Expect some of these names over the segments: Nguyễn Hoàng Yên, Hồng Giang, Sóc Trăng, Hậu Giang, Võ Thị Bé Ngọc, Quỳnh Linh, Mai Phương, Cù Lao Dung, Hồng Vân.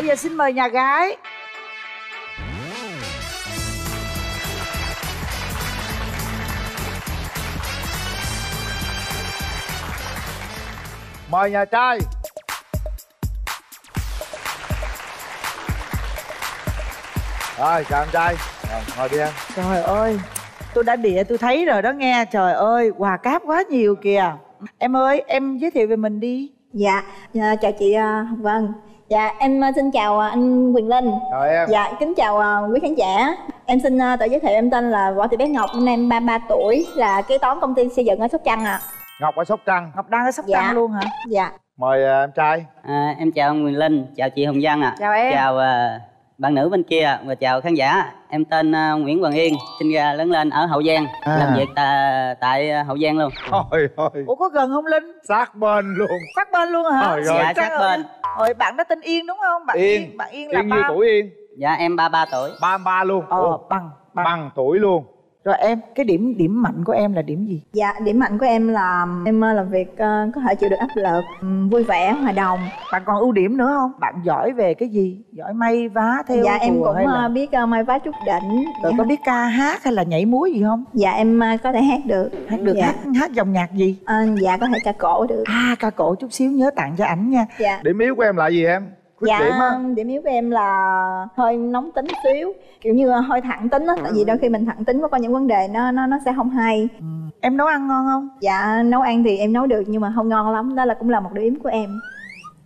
Bây giờ xin mời nhà gái. Mời nhà trai. Rồi, chào anh trai. Ngồi đi em. Trời ơi, tôi đã địa tôi thấy rồi đó nghe. Trời ơi, quà cáp quá nhiều kìa. Em ơi, em giới thiệu về mình đi. Dạ, chào chị Hồng Vân. Dạ, em xin chào anh Quỳnh Linh. Chào em. Dạ, kính chào quý khán giả. Em xin tự giới thiệu, em tên là Võ Thị Bé Ngọc, năm nay em 33 tuổi, là kế toán công ty xây dựng ở Sóc Trăng ạ. Ngọc ở Sóc Trăng. Ngọc đang ở Sóc Trăng luôn hả? Dạ. Mời em trai. Em chào anh Quỳnh Linh, chào chị Hồng Giang ạ. Chào em. Chào bạn nữ bên kia và chào khán giả. Em tên Nguyễn Hoàng Yên, sinh ra lớn lên ở Hậu Giang, làm việc tại Hậu Giang luôn. Ôi ôi. Ủa có gần không Linh? Sát bên luôn. Sát bên luôn hả? Ôi, dạ sát bên. Rồi bạn đã tên Yên đúng không? Bạn Yên. Bạn Yên là bao nhiêu tuổi Yên? Dạ em 33 tuổi. 33 luôn. Bằng tuổi luôn. Rồi em, cái điểm mạnh của em là điểm gì? Dạ, điểm mạnh của em là em làm việc có thể chịu được áp lực, vui vẻ, hòa đồng. Bạn còn ưu điểm nữa không? Bạn giỏi về cái gì? Giỏi may vá, theo dạ, em cũng là... biết may vá chút đỉnh. Rồi dạ. Có biết ca hát hay là nhảy múa gì không? Dạ, em có thể hát được. Hát được, dạ. hát dòng nhạc gì? Dạ, có thể ca cổ được. À, ca cổ chút xíu nhớ tặng cho ảnh nha. Dạ. Điểm yếu của em là gì em? Điểm yếu của em là hơi nóng tính xíu, kiểu như hơi thẳng tính á, tại vì đôi khi mình thẳng tính quá có những vấn đề nó sẽ không hay. Em nấu ăn ngon không? Dạ, nấu ăn thì em nấu được nhưng mà không ngon lắm, đó là cũng là một điểm yếu của em.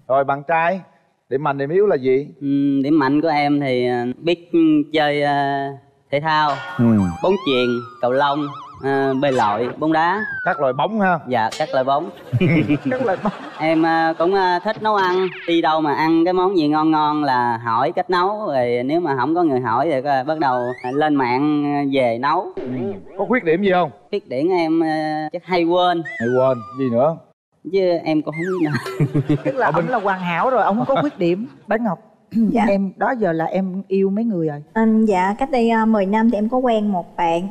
Rồi bạn trai, điểm mạnh điểm yếu là gì? Điểm mạnh của em thì biết chơi thể thao, bóng chuyền, cầu lông, bơi lội, bóng đá. Các loại bóng ha? Dạ, các loại bóng. Các loại bóng. Em cũng thích nấu ăn. Đi đâu mà ăn cái món gì ngon ngon là hỏi cách nấu. Rồi nếu mà không có người hỏi thì bắt đầu lên mạng về nấu. Có khuyết điểm gì không? Khuyết điểm em chắc hay quên. Hay quên, gì nữa? Chứ em cũng không biết nữa. Tức là ông là hoàn hảo rồi, ông không có khuyết điểm. Bé Ngọc. Dạ. Em đó giờ là em yêu mấy người rồi? Dạ cách đây 10 năm thì em có quen một bạn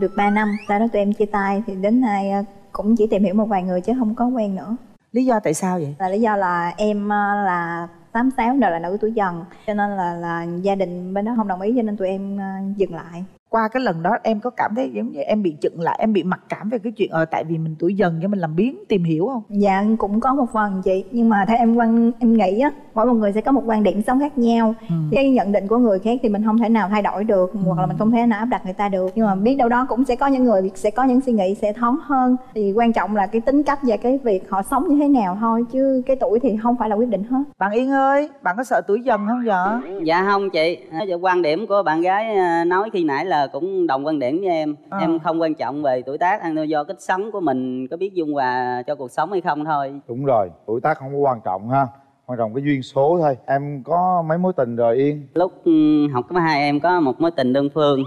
được 3 năm. Sau đó tụi em chia tay thì đến nay cũng chỉ tìm hiểu một vài người chứ không có quen nữa. Lý do tại sao vậy? Là lý do là em là 86 đời là nữ tuổi dần. Cho nên là gia đình bên đó không đồng ý cho nên tụi em dừng lại. Qua cái lần đó em có cảm thấy giống như em bị chững lại, em bị mặc cảm về cái chuyện tại vì mình tuổi dần cho mình làm biếng tìm hiểu không? Dạ cũng có một phần chị, nhưng mà theo em nghĩ á, mỗi một người sẽ có một quan điểm sống khác nhau. Cái nhận định của người khác thì mình không thể nào thay đổi được, hoặc là mình không thể nào áp đặt người ta được. Nhưng mà biết đâu đó cũng sẽ có những người sẽ có những suy nghĩ sẽ thoáng hơn. Thì quan trọng là cái tính cách và cái việc họ sống như thế nào thôi, chứ cái tuổi thì không phải là quyết định hết. Bạn Yên ơi, bạn có sợ tuổi dần không vợ? Dạ không chị, quan điểm của bạn gái nói khi nãy là cũng đồng quan điểm với em. Em không quan trọng về tuổi tác, do cách sống của mình có biết dung hòa cho cuộc sống hay không thôi. Đúng rồi, tuổi tác không có quan trọng ha, quan trọng cái duyên số thôi. Em có mấy mối tình rồi Yên? Lúc học cấp 2 em có một mối tình đơn phương,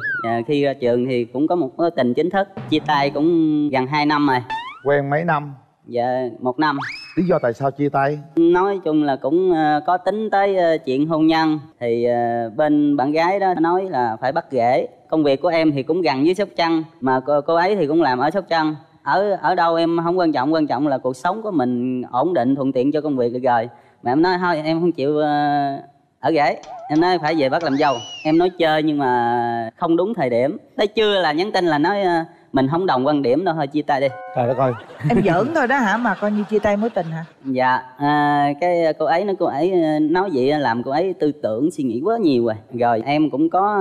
khi ra trường thì cũng có một mối tình chính thức, chia tay cũng gần 2 năm rồi. Quen mấy năm? Dạ, 1 năm. Lý do tại sao chia tay? Nói chung là cũng có tính tới chuyện hôn nhân. Thì bên bạn gái đó nói là phải bắt rễ. Công việc của em thì cũng gần với Sóc Trăng, mà cô ấy thì cũng làm ở Sóc Trăng. Ở đâu em không quan trọng, quan trọng là cuộc sống của mình ổn định, thuận tiện cho công việc được rồi. Mà em nói thôi em không chịu ở rễ, em nói phải về bắt làm dâu. Em nói chơi nhưng mà không đúng thời điểm. Tới trưa là nhắn tin là nói mình không đồng quan điểm đâu, thôi chia tay đi. Trời đất ơi. Em giỡn thôi đó hả, mà coi như chia tay mối tình hả? Dạ, cái cô ấy nói vậy làm cô ấy tư tưởng suy nghĩ quá nhiều rồi. Rồi em cũng có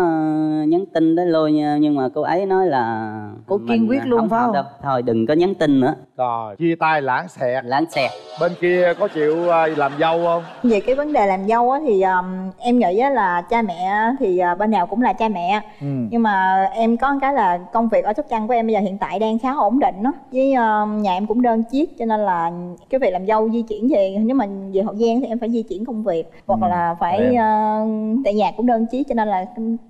nhắn tin tới lui nhưng mà cô ấy nói là cô kiên quyết luôn phải không? Thôi đừng có nhắn tin nữa. Rồi, chia tay lãng xẹt. Lãng xẹt. Bên kia có chịu làm dâu không? Về cái vấn đề làm dâu á thì em nghĩ là cha mẹ thì bên nào cũng là cha mẹ. Nhưng mà em có một cái là công việc ở Sóc Trăng của em bây giờ hiện tại đang khá ổn định đó. Với nhà em cũng đơn chiếc cho nên là cái việc làm dâu di chuyển về, nếu mà về Hậu Giang thì em phải di chuyển công việc, hoặc là phải tại nhà cũng đơn chiếc cho nên là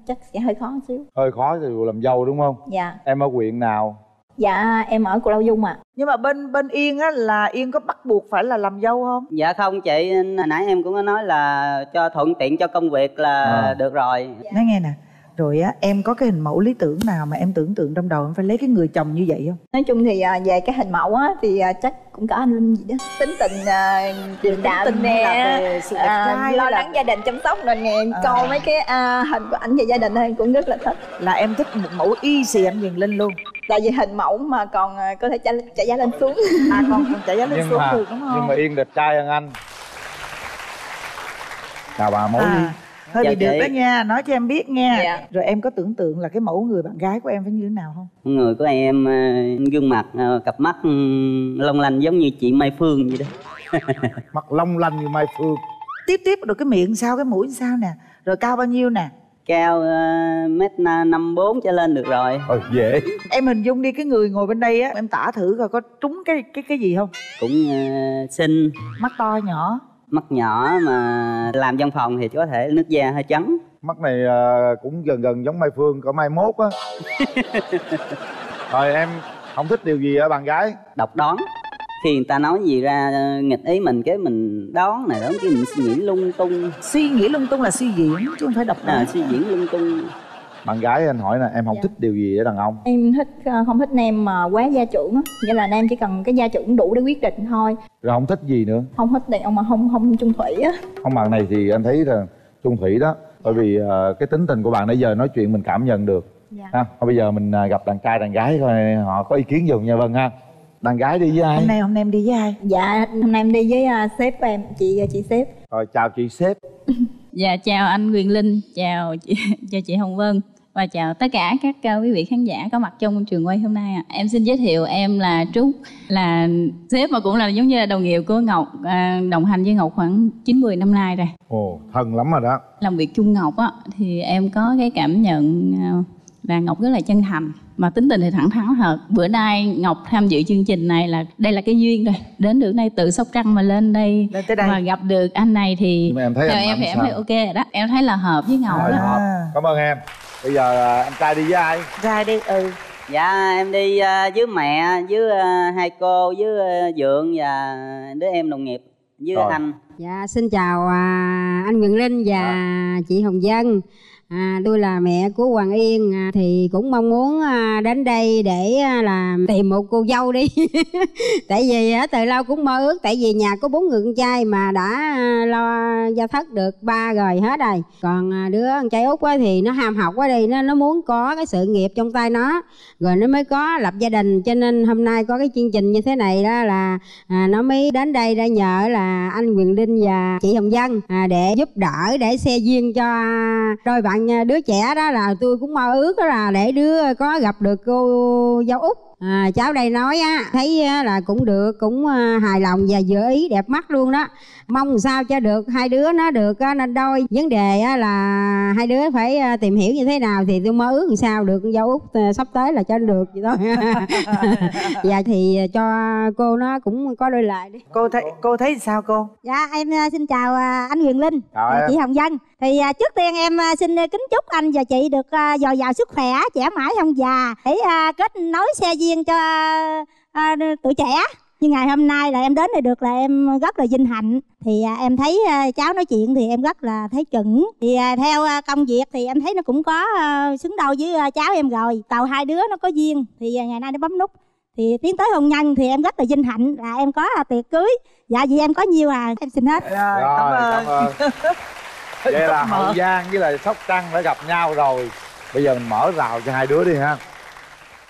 chắc sẽ hơi khó một xíu. Hơi khó thì làm dâu đúng không? Dạ. Em ở huyện nào? Dạ em ở Cù Lao Dung ạ. Nhưng mà bên Yên á là Yên có bắt buộc phải là làm dâu không? Dạ không chị, hồi nãy em cũng có nói là cho thuận tiện cho công việc là được rồi. Nói nghe nè, Rồi á, em có cái hình mẫu lý tưởng nào mà em tưởng tượng trong đầu em phải lấy cái người chồng như vậy không? Nói chung thì về cái hình mẫu á thì chắc cũng có anh Linh gì đó. Tính tình điềm đạm nè, lo lắng gia đình, chăm sóc rồi nè. Coi mấy cái hình của ảnh về gia đình em cũng rất là thích. Là em thích một mẫu y xì anh Quyền Linh luôn. Tại vì hình mẫu mà còn có thể trả giá lên xuống. À còn trả giá lên xuống được đúng không? Nhưng mà Yên đẹp trai hơn anh. Chào bà mẫu hơi dạ bị được đó nha, nói cho em biết nha. Dạ. Rồi em có tưởng tượng là cái mẫu người bạn gái của em phải như thế nào không? Người của em gương mặt, cặp mắt long lanh giống như chị Mai Phương vậy đó. Mặt long lanh như Mai Phương. Tiếp rồi cái miệng sao, cái mũi sao nè. Rồi cao bao nhiêu nè? Cao 1m54 trở lên được rồi. Dễ. Em hình dung đi cái người ngồi bên đây á, em tả thử coi có trúng cái gì không? Cũng xinh. Mắt to nhỏ. Mắt nhỏ mà làm văn phòng thì có thể nước da hơi trắng. Mắt này cũng gần giống Mai Phương, có 21 á. Rồi em không thích điều gì ở bạn gái? Độc đoán. Khi người ta nói gì ra nghịch ý mình cái mình đoán này đó, cái mình suy nghĩ lung tung. Suy nghĩ lung tung là suy diễn chứ không phải độc đoán. Suy diễn lung tung. Bạn gái anh hỏi nè, em không thích điều gì ở đàn ông? Em thích không thích nam mà quá gia trưởng á, nghĩa là nam chỉ cần cái gia trưởng đủ để quyết định thôi. Rồi không thích gì nữa? Không thích đàn ông mà không chung thủy á. Không, bạn này thì anh thấy là chung thủy đó, bởi vì cái tính tình của bạn nãy giờ nói chuyện mình cảm nhận được. Dạ. Ha, bây giờ mình gặp đàn trai đàn gái coi họ có ý kiến gì không nha. Vâng ha. Đàn gái đi với ai? Hôm nay em đi với ai? Dạ, hôm nay em đi với sếp của em, chị sếp. Rồi chào chị sếp. Dạ chào anh Quyền Linh, chào chị Hồng Vân. Và chào tất cả các quý vị khán giả có mặt trong trường quay hôm nay ạ. Em xin giới thiệu em là Trúc, là sếp mà cũng là giống như là đồng nghiệp của Ngọc, đồng hành với Ngọc khoảng 9-10 năm nay rồi. Ồ, thân lắm rồi đó. Làm việc chung Ngọc á, thì em có cái cảm nhận là Ngọc rất là chân thành, mà tính tình thì thẳng thắn thật. Bữa nay Ngọc tham dự chương trình này là đây là cái duyên rồi. Đến được đây từ Sóc Trăng mà lên đây, mà gặp được anh này thì em thấy em thấy ok rồi đó. Em thấy là hợp với Ngọc đó. Cảm ơn em. Bây giờ anh trai đi với ai? Trai đi, Dạ em đi với mẹ, với hai cô, với Dượng và đứa em đồng nghiệp, với anh. Dạ xin chào anh Nguyễn Linh và chị Hồng Vân. Tôi là mẹ của Hoàng Yên, thì cũng mong muốn đến đây để tìm một cô dâu đi. Tại vì từ lâu cũng mơ ước, tại vì nhà có 4 người con trai mà đã lo gia thất được 3 rồi, hết rồi. Còn đứa con trai út thì nó ham học quá đi, nó muốn có cái sự nghiệp trong tay nó, rồi nó mới có lập gia đình. Cho nên hôm nay có cái chương trình như thế này đó là nó mới đến đây đã nhờ là anh Quyền Linh và chị Hồng Vân để giúp đỡ, để xe duyên cho đôi bạn. Đứa trẻ đó là tôi cũng mơ ước là để đứa có gặp được cô dâu út. Cháu đây nói thấy là cũng được, cũng hài lòng và vừa ý, đẹp mắt luôn đó. Mong sao cho được hai đứa nó được nên đôi. Vấn đề là hai đứa phải tìm hiểu như thế nào thì tôi mơ ước làm sao được con dâu út sắp tới là cho được vậy thôi. Và thì cho cô nó cũng có đôi lại đi. Cô thấy sao cô? Dạ em xin chào anh Quyền Linh, chị Hồng Vân. Thì trước tiên em xin kính chúc anh và chị được dồi dào sức khỏe, trẻ mãi không già, để kết nối xe duyên cho tuổi trẻ. Nhưng ngày hôm nay là em đến đây được là em rất là vinh hạnh. Thì em thấy cháu nói chuyện thì em rất là thấy chuẩn. Thì theo công việc thì em thấy nó cũng có xứng đôi với cháu em rồi. Tàu hai đứa nó có duyên thì ngày nay nó bấm nút. Thì tiến tới hôn nhân thì em rất là vinh hạnh là em có tiệc cưới. Dạ vì em có nhiều em xin hết. Rồi, cảm ơn. Vậy là Hậu Giang với là Sóc Trăng phải gặp nhau rồi. Bây giờ mình mở rào cho hai đứa đi ha.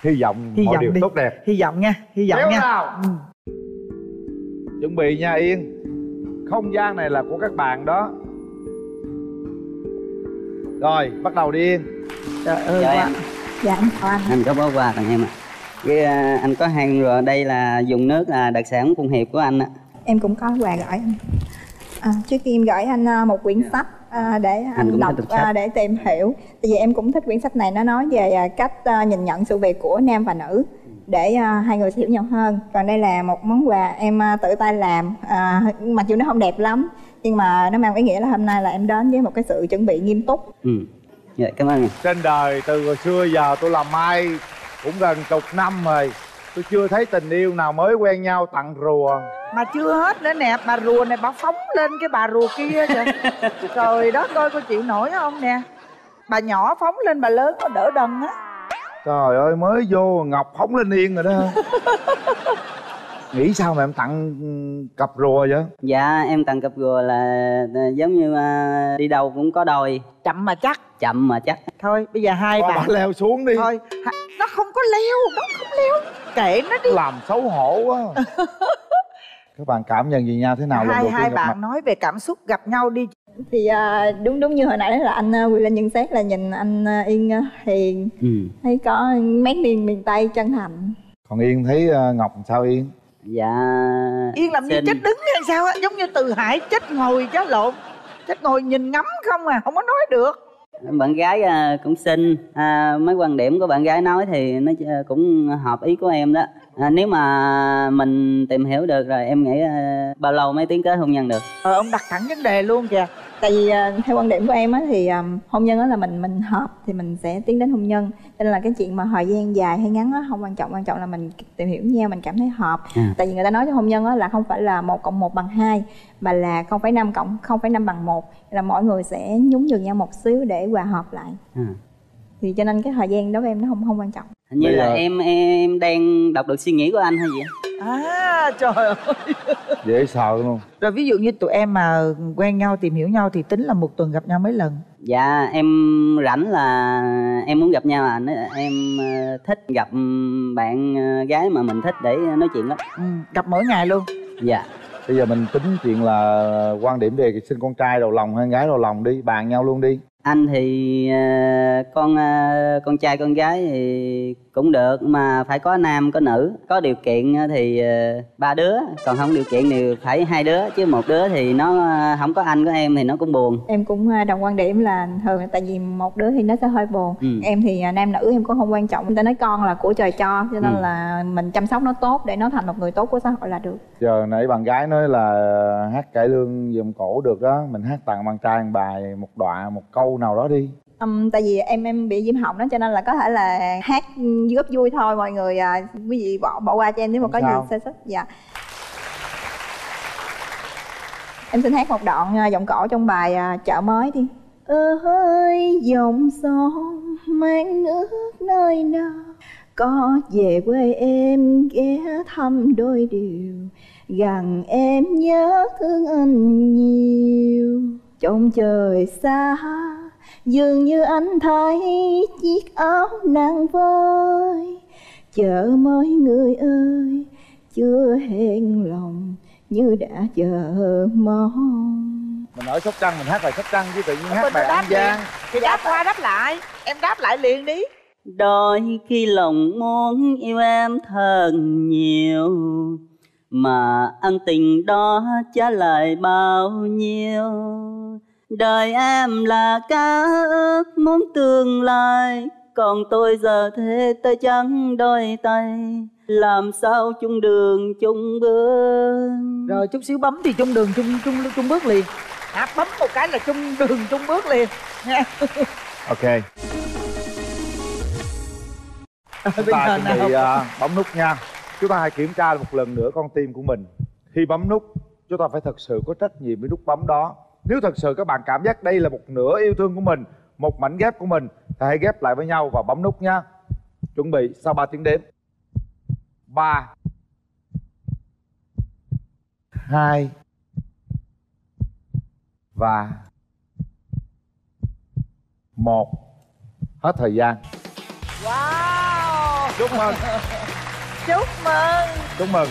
Hy vọng mọi điều tốt đẹp. Hy vọng nha, nào. Chuẩn bị nha Yên. Không gian này là của các bạn đó. Rồi, bắt đầu đi Yên. Trời ơi em. Dạ anh chào anh. Anh có bó quà tặng em ạ. Anh có hàng rồi, đây là dùng nước là đặc sản Phụng Hiệp của anh ạ. Em cũng có quà gửi anh. Trước khi em gửi anh một quyển sách để anh đọc, để tìm hiểu. Tại vì em cũng thích quyển sách này, nó nói về cách nhìn nhận sự việc của nam và nữ để hai người hiểu nhau hơn. Còn đây là một món quà em tự tay làm, mặc dù nó không đẹp lắm nhưng mà nó mang ý nghĩa là hôm nay là em đến với một cái sự chuẩn bị nghiêm túc. Dạ, cảm ơn. Trên đời từ hồi xưa giờ tôi làm mai cũng gần chục năm rồi, tôi chưa thấy tình yêu nào mới quen nhau tặng rùa. Mà chưa hết nữa nè, bà rùa này bà phóng lên cái bà rùa kia kìa. Trời đất ơi, cô chịu nổi không nè. bà nhỏ phóng lên bà lớn có đỡ đần á. Trời ơi, mới vô Ngọc phóng lên Yên rồi đó. Nghĩ sao mà em tặng cặp rùa vậy? Dạ em tặng cặp rùa là giống như đi đâu cũng có đòi. Chậm mà chắc. Chậm mà chắc. Thôi bây giờ hai bạn leo xuống đi. Thôi nó không có leo, nó không leo. Kệ nó đi. Làm xấu hổ quá. Các bạn cảm nhận gì nhau thế nào? Hai bạn nói về cảm xúc gặp nhau đi. Thì đúng như hồi nãy là anh Quỳnh Linh nhận xét là nhìn anh Yên hiền, thấy có nét niềm miền Tây chân thành. Còn Yên thấy Ngọc sao Yên? Dạ... Yên làm như chết đứng hay sao á, giống như Từ Hải chết ngồi chứ lộn. Chết ngồi nhìn ngắm không à, không có nói được. Bạn gái cũng xinh, mấy quan điểm của bạn gái nói thì nó cũng hợp ý của em đó. Nếu mà mình tìm hiểu được rồi em nghĩ bao lâu mới tiến tới hôn nhân được? Ông đặt thẳng vấn đề luôn kìa. Tại vì theo quan điểm của em á, thì hôn nhân á là mình hợp thì mình sẽ tiến đến hôn nhân. Nên là cái chuyện mà thời gian dài hay ngắn á không quan trọng, quan trọng là mình tìm hiểu nhau, mình cảm thấy hợp. Tại vì người ta nói cho hôn nhân á là không phải là 1 + 1 bằng 2 mà là 0,5 + 0,5 bằng 1. Là mọi người sẽ nhún nhường nhau một xíu để hòa hợp lại. Thì cho nên cái thời gian đối với em nó không quan trọng. Hình như là em đang đọc được suy nghĩ của anh hay gì? À trời ơi. Dễ sợ luôn. Rồi ví dụ như tụi em mà quen nhau tìm hiểu nhau thì tính là 1 tuần gặp nhau mấy lần? Dạ em rảnh là em muốn gặp nhau à. Em thích gặp bạn gái mà mình thích để nói chuyện lắm. Gặp mỗi ngày luôn? Dạ. Bây giờ mình tính chuyện là quan điểm về sinh con trai đầu lòng hay gái đầu lòng đi, bàn nhau luôn đi. Anh thì con trai con gái thì cũng được mà phải có nam có nữ, có điều kiện thì 3 đứa, còn không điều kiện thì phải 2 đứa, chứ 1 đứa thì nó không có anh của em thì nó cũng buồn. Em cũng đồng quan điểm là thường tại vì 1 đứa thì nó sẽ hơi buồn. Em thì nam nữ em cũng không quan trọng, người ta nói con là của trời cho nên là mình chăm sóc nó tốt để nó thành một người tốt của xã hội là được. Giờ nãy bạn gái nói là hát cải lương giùm cổ được đó, mình hát tặng bạn trai một bài, một đoạn, một câu nào đó đi. Tại vì em bị viêm họng đó cho nên là có thể là hát góp vui thôi, mọi người quý vị bỏ qua cho em nếu mà có gì sai sót. Dạ. Em xin hát một đoạn giọng cổ trong bài Chợ Mới đi. Ơi dòng son mang nước nơi nào, có về quê em ghé thăm đôi điều, rằng em nhớ thương anh nhiều. Trong trời xa dường như anh thấy chiếc áo nàng vơi. Chợ mới người ơi, chưa hẹn lòng như đã chờ mong. Mình ở Sóc Trăng mình hát bài Sóc Trăng chứ tự nhiên hát bài Hậu Giang. Thì đáp qua đáp lại, em đáp lại liền đi. Đôi khi lòng muốn yêu em thật nhiều, mà ân tình đó trả lại bao nhiêu. Đời em là cá ước muốn tương lai, còn tôi giờ thế tay trắng đôi tay, làm sao chung đường chung bước. Rồi chút xíu bấm thì chung đường chung bước liền. Bấm một cái là chung đường chung bước liền nha. Ok. Chúng ta chuẩn bị bấm nút nha. Chúng ta hãy kiểm tra một lần nữa con tim của mình. Khi bấm nút, chúng ta phải thật sự có trách nhiệm với nút bấm đó. Nếu thật sự các bạn cảm giác đây là một nửa yêu thương của mình, một mảnh ghép của mình, thì hãy ghép lại với nhau và bấm nút nha. Chuẩn bị sau 3 tiếng đếm. 3 2 và 1. Hết thời gian. Wow. Chúc mừng. Chúc mừng. Chúc mừng.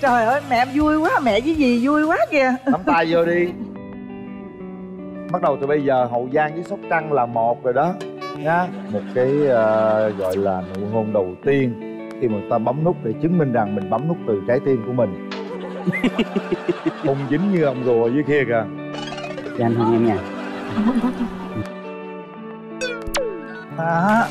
Trời ơi mẹ em vui quá, mẹ với dì vui quá kìa. Nắm tay vô đi. Bắt đầu từ bây giờ Hậu Giang với Sóc Trăng là một rồi đó nha. Một cái gọi là nụ hôn đầu tiên khi mà ta bấm nút để chứng minh rằng mình bấm nút từ trái tim của mình. Bông dính như ông rùa dưới kia kìa. Cho anh hôn em nha.